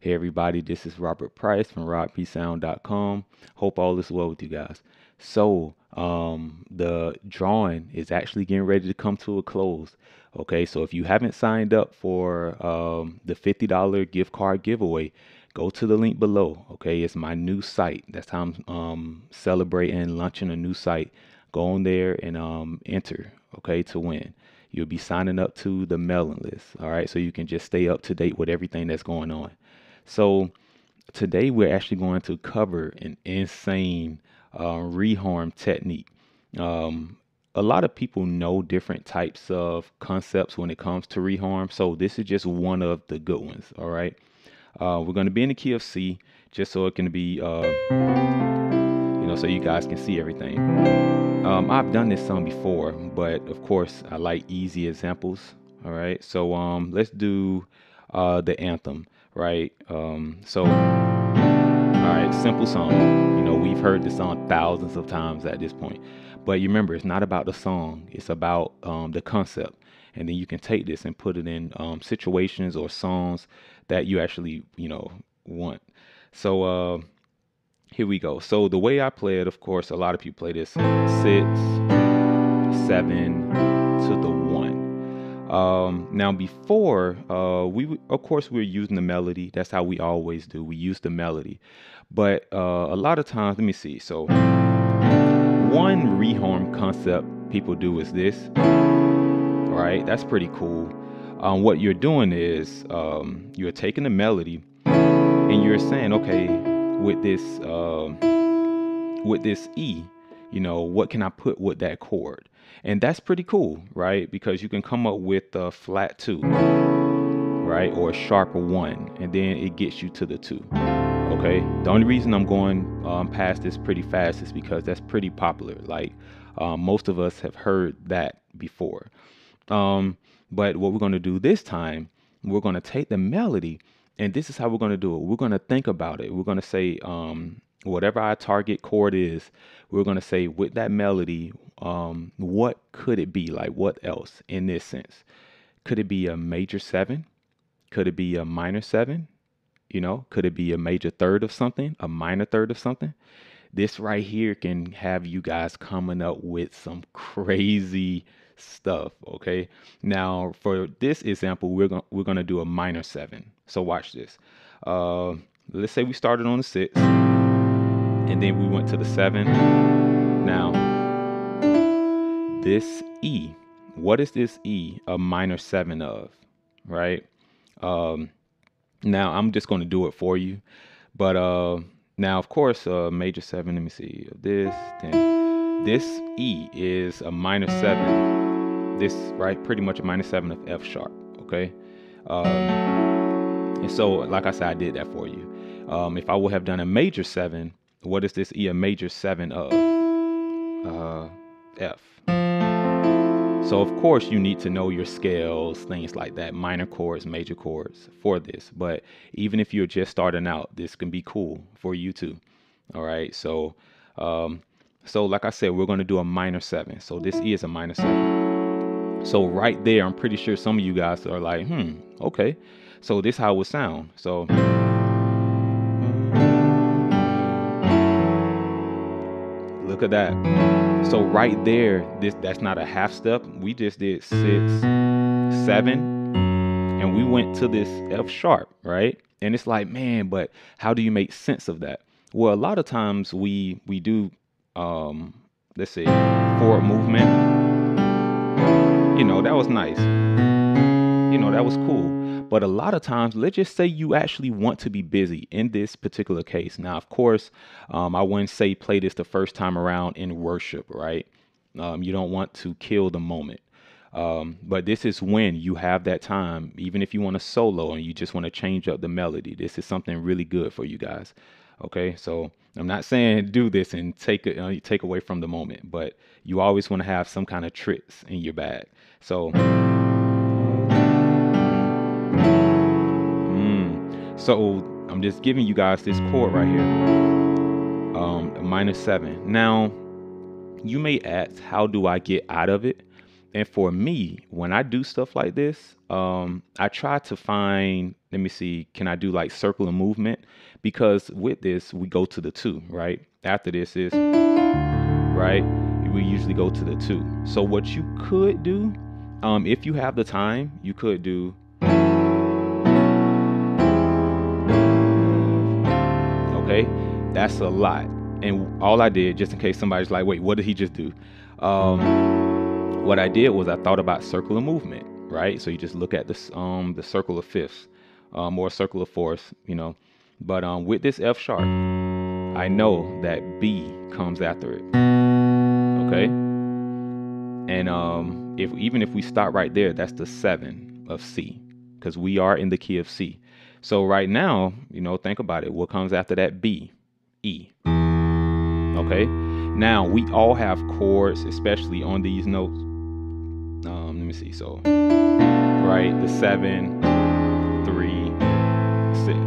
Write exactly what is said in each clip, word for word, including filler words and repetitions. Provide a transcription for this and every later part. Hey everybody, this is Robert Price from rob p sound dot com. Hope all is well with you guys. So um, the drawing is actually getting ready to come to a close. Okay, so if you haven't signed up for um, the fifty dollar gift card giveaway, go to the link below. Okay, it's my new site. That's how I'm um, celebrating and launching a new site. Go on there and um, enter, okay, to win. You'll be signing up to the mailing list, all right, so you can just stay up to date with everything that's going on. So today we're actually going to cover an insane uh, reharm technique. Um, a lot of people know different types of concepts when it comes to reharm, so this is just one of the good ones, all right. Uh, we're going to be in the key of C, just so it can be, uh, you know, so you guys can see everything. Um, I've done this some before, but of course I like easy examples. All right. So um, let's do uh, the anthem. Right. Um, so. All right. Simple song. You know, we've heard this song thousands of times at this point. But you remember, it's not about the song. It's about um, the concept. And then you can take this and put it in um, situations or songs that you actually, you know, want. So uh, here we go. So the way I play it, of course, a lot of people play this six, seven to the one. Um, now before, uh, we, of course, we're using the melody. That's how we always do. We use the melody. But uh, a lot of times, let me see. So one reharm concept people do is this. Right, that's pretty cool. Um, what you're doing is um, you're taking the melody and you're saying, okay, with this uh, with this E, you know, what can I put with that chord? And that's pretty cool, right? Because you can come up with a flat two, right, or a sharp one, and then it gets you to the two. Okay, the only reason I'm going um, past this pretty fast is because that's pretty popular. Like uh, most of us have heard that before. Um, but what we're going to do this time, we're going to take the melody, and this is how we're going to do it. We're going to think about it. We're going to say, um, whatever our target chord is, we're going to say with that melody, um, what could it be? Like what else in this sense? Could it be a major seven? Could it be a minor seven? You know, could it be a major third of something, a minor third of something? This right here can have you guys coming up with some crazy stuff. Okay, now for this example, we're gonna we're gonna do a minor seven. So watch this. Uh, let's say we started on the six, and then we went to the seven. Now this E, what is this E? A minor seven of, right? Um, now I'm just gonna do it for you, but uh, now of course uh, major seven. Let me see this. Then this E is a minor seven. This, right, pretty much a minor seven of F sharp, okay? Um, and so, like I said, I did that for you. Um, if I would have done a major seven, what is this E, a major seven of? Uh, F. So, of course, you need to know your scales, things like that, minor chords, major chords for this. But even if you're just starting out, this can be cool for you too, all right? So, um, so like I said, we're going to do a minor seven. So this E is a minor seven. So right there, I'm pretty sure some of you guys are like, hmm, okay. So this how it would sound. So, look at that. So right there, this that's not a half step. We just did six, seven, and we went to this F sharp, right? And it's like, man, but how do you make sense of that? Well, a lot of times we, we do, um, let's say, forward movement. You know, that was nice. You know, that was cool. But a lot of times, let's just say you actually want to be busy in this particular case. Now, of course, um, I wouldn't say play this the first time around in worship, right? Um, you don't want to kill the moment. Um, but this is when you have that time, even if you want to solo and you just want to change up the melody. This is something really good for you guys. Okay, so I'm not saying do this and take it, uh, take away from the moment, but you always want to have some kind of tricks in your bag. So, mm, so I'm just giving you guys this chord right here, um, a minor seven. Now, you may ask, how do I get out of it? And for me, when I do stuff like this, um, I try to find Let me see, can I do like circle and movement? Because with this, we go to the two, right? After this is, right? We usually go to the two. So what you could do, um, if you have the time, you could do. Okay, that's a lot. And all I did, just in case somebody's like, wait, what did he just do? Um, what I did was I thought about circle and movement, right? So you just look at this, um, the circle of fifths. Um, or a circle of fourths, you know, but um, with this F sharp, I know that B comes after it, okay? And um, if even if we stop right there, that's the seven of C, because we are in the key of C. So right now, you know, think about it. What comes after that B? E, okay? Now, we all have chords, especially on these notes. Um, let me see, so, right, the seven, three, six,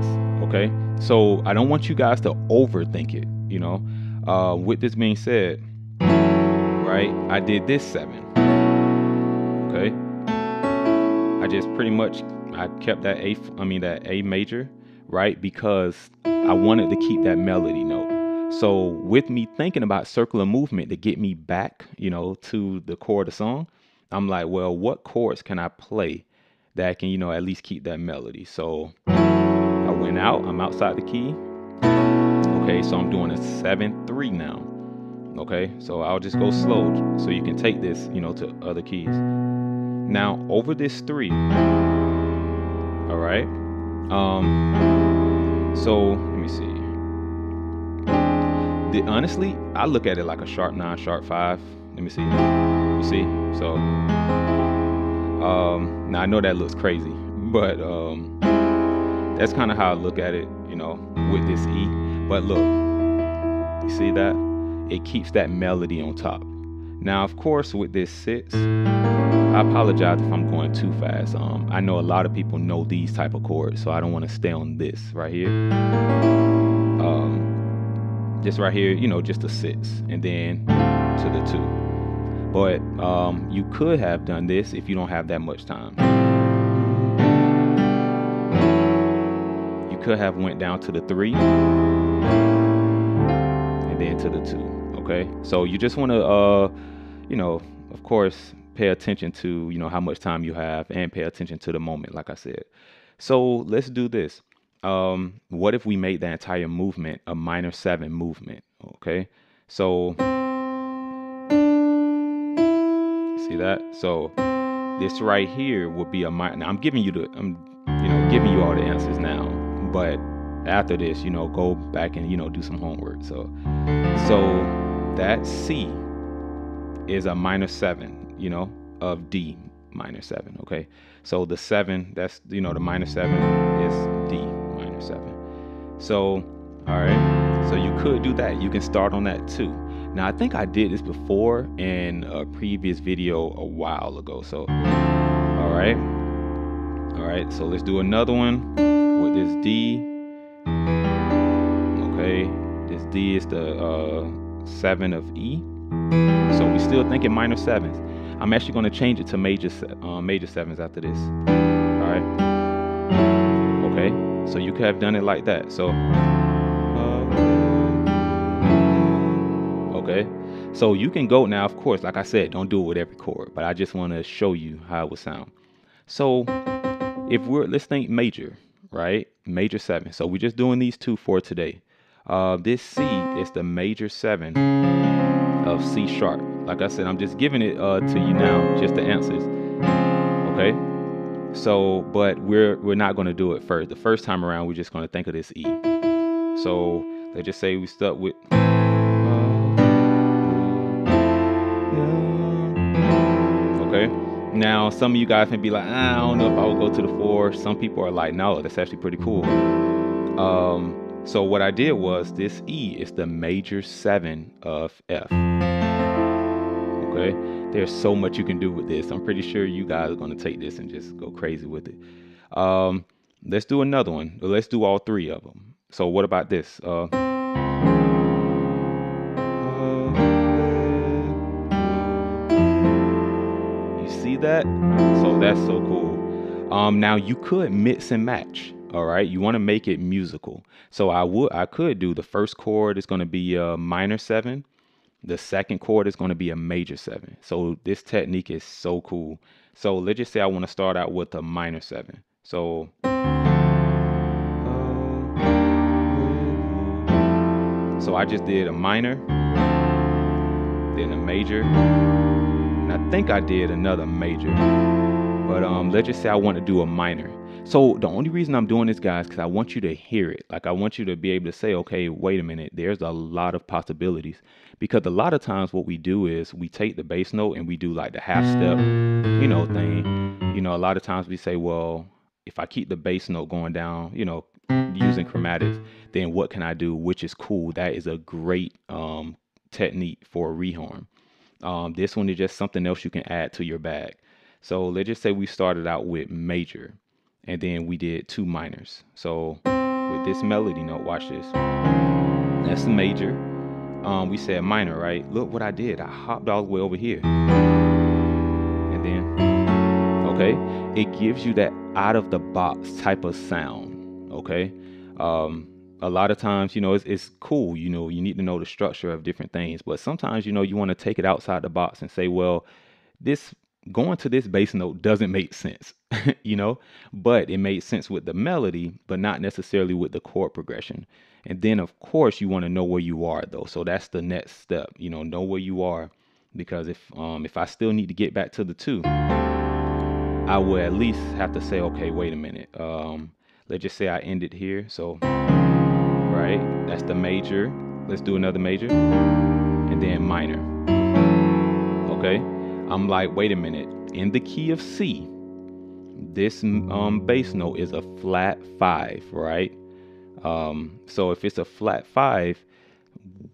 okay? So I don't want you guys to overthink it, you know? Uh, with this being said, right, I did this seven, okay? I just pretty much, I kept that A, I mean that A major, right? Because I wanted to keep that melody note. So with me thinking about circular movement to get me back, you know, to the core of the song, I'm like, well, what chords can I play that can, you know, at least keep that melody? So I went out, I'm outside the key. Okay, so I'm doing a seven three now. Okay, so I'll just go slow so you can take this, you know, to other keys. Now over this three, all right, um, so let me see. The, honestly, I look at it like a sharp nine, sharp five. Let me see, you see, so. Um, now I know that looks crazy, but um, that's kind of how I look at it, you know, with this E. But look, you see that? It keeps that melody on top. Now, of course, with this six, I apologize if I'm going too fast. Um, I know a lot of people know these type of chords, so I don't want to stay on this right here. Um, this right here, you know, just a six, and then to the two. But um, you could have done this if you don't have that much time. You could have went down to the three and then to the two, okay? So you just wanna, uh, you know, of course, pay attention to, you know, how much time you have and pay attention to the moment, like I said. So let's do this. Um, what if we made that entire movement a minor seven movement, okay? So, see that? So this right here will be a minor. Now I'm giving you the, I'm, you know, giving you all the answers now, but after this, you know, go back and, you know, do some homework. So, so that C is a minor seven, you know, of D minor seven. Okay. So the seven, that's, you know, the minor seven is D minor seven. So, all right. So you could do that. You can start on that too. Now, I think I did this before in a previous video a while ago. So, all right. All right. So let's do another one with this D. Okay. This D is the uh, seven of E. So we're still thinking minor sevens. I'm actually going to change it to major, uh, major sevens after this. All right. Okay. So you could have done it like that. So. Okay, so you can go now, of course, like I said, don't do it with every chord, but I just want to show you how it would sound. So if we're, let's think major, right? Major seven. So we're just doing these two for today. Uh, this C is the major seven of C sharp. Like I said, I'm just giving it uh, to you now, just the answers. Okay, so, but we're, we're not going to do it first. The first time around, we're just going to think of this E. So let's just say we stuck with... Now, some of you guys may be like, I don't know if I would go to the four. Some people are like, no, that's actually pretty cool. Um, so what I did was this E is the major seven of F. Okay, there's so much you can do with this. I'm pretty sure you guys are going to take this and just go crazy with it. Um, let's do another one. Let's do all three of them. So what about this? Uh, that? So that's so cool. Um, now you could mix and match. All right. You want to make it musical. So I would, I could do the first chord is going to be a minor seven. The second chord is going to be a major seven. So this technique is so cool. So let's just say I want to start out with a minor seven. So, so I just did a minor, then a major, and I think I did another major, but um, let's just say I want to do a minor. So the only reason I'm doing this, guys, because I want you to hear it. Like, I want you to be able to say, okay, wait a minute, there's a lot of possibilities. Because a lot of times what we do is we take the bass note and we do like the half step, you know, thing. You know, a lot of times we say, well, if I keep the bass note going down, you know, using chromatics, then what can I do? Which is cool. That is a great um, technique for reharm. Um, this one is just something else you can add to your bag. So let's just say we started out with major. And then we did two minors. So with this melody note, watch this. That's the major. Um, we said minor, right? Look what I did. I hopped all the way over here. And then, okay. It gives you that out of the box type of sound, okay? Um, a lot of times, you know, it's, it's cool. You know, you need to know the structure of different things. But sometimes, you know, you want to take it outside the box and say, well, this going to this bass note doesn't make sense, you know, but it made sense with the melody, but not necessarily with the chord progression. And then, of course, you want to know where you are, though. So that's the next step, you know, know where you are, because if um, if I still need to get back to the two, I will at least have to say, OK, wait a minute. Um, let's just say I end it here. So, right. That's the major. Let's do another major and then minor. OK. I'm like, wait a minute, in the key of C, this um, bass note is a flat five, right? Um, so if it's a flat five,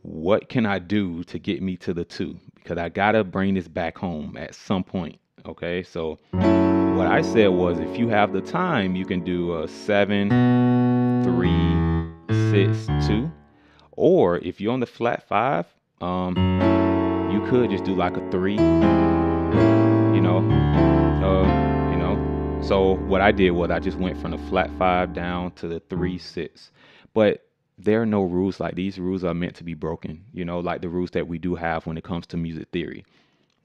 what can I do to get me to the two? Because I gotta bring this back home at some point, okay? So what I said was, if you have the time, you can do a seven, three, six, two, or if you're on the flat five, um, you could just do like a three. You know, uh, you know, so what I did was I just went from the flat five down to the three, six, but there are no rules like these. Rules are meant to be broken, you know, like the rules that we do have when it comes to music theory.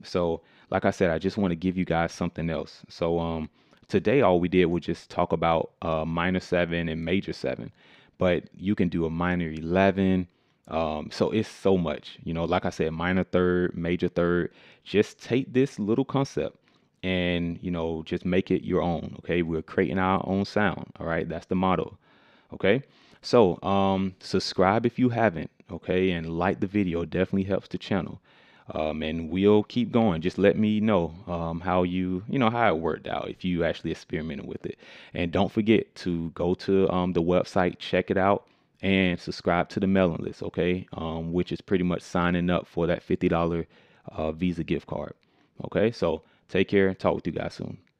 So like I said, I just want to give you guys something else. So um, today, all we did was just talk about uh, minor seven and major seven, but you can do a minor eleven. Um, so it's so much, you know, like I said, minor third, major third, just take this little concept and, you know, just make it your own. Okay. We're creating our own sound. All right. That's the motto. Okay. So, um, subscribe if you haven't. Okay. And like the video, definitely helps the channel. Um, and we'll keep going. Just let me know, um, how you, you know, how it worked out if you actually experimented with it. And don't forget to go to, um, the website, check it out. And subscribe to the mailing list, okay? Um, which is pretty much signing up for that fifty dollar uh, Visa gift card, okay? So take care. Talk with you guys soon.